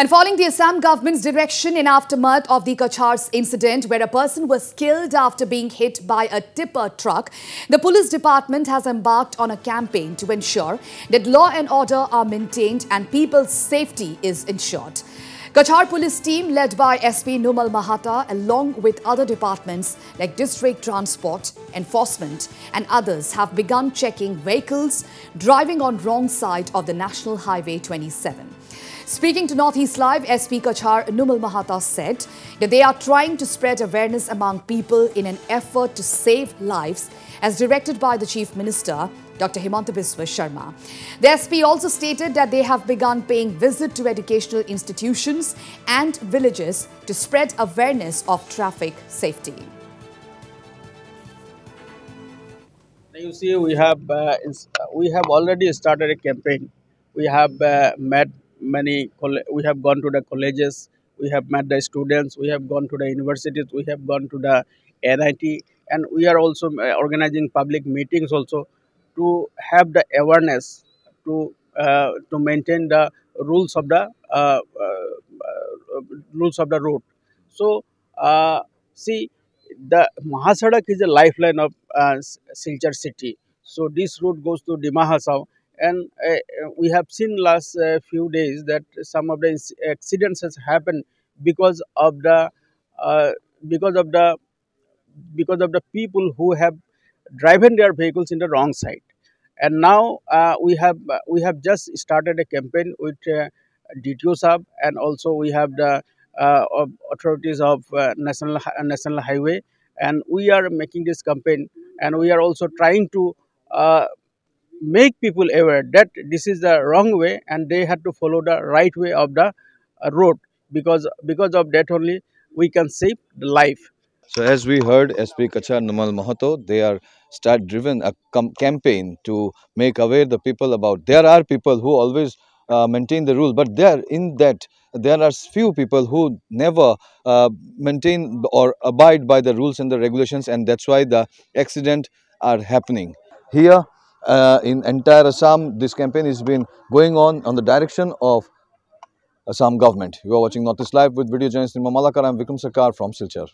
And following the Assam government's direction in aftermath of the Cachar's incident, where a person was killed after being hit by a tipper truck, the police department has embarked on a campaign to ensure that law and order are maintained and people's safety is ensured. Cachar police team led by SP Numal Mahatta along with other departments like district transport, enforcement and others have begun checking vehicles driving on wrong side of the National Highway 27. Speaking to Northeast Live, SP Cachar Numal Mahatta said that they are trying to spread awareness among people in an effort to save lives as directed by the Chief Minister, Dr. Himantav Sharma. The SP also stated that they have begun paying visit to educational institutions and villages to spread awareness of traffic safety. You see, we have already started a campaign. We have met many, we have gone to the colleges, we have met the students, we have gone to the universities, we have gone to the NIT, and we are also organizing public meetings also to have the awareness to maintain the rules of the road. So see, the Mahasarak is a lifeline of Silchar city. So this route goes to Dimahasao. And we have seen last few days that some of the accidents has happened because of the people who have driven their vehicles in the wrong side. And now we have just started a campaign with DTO sub, and also we have the authorities of National Highway, and we are making this campaign, and we are also trying to make people aware that this is the wrong way and they had to follow the right way of the road, because of that only we can save the life. So as we heard, SP Cachar Numal Mahatta, they are driven a campaign to make aware the people about. There are people who always maintain the rule, but there in that there are few people who never maintain or abide by the rules and the regulations, and that's why the accidents are happening here. In entire Assam, this campaign has been going on the direction of Assam government. You are watching Northeast Live with video journalist Nirmalakar. I am Vikram Sarkar from Silchar.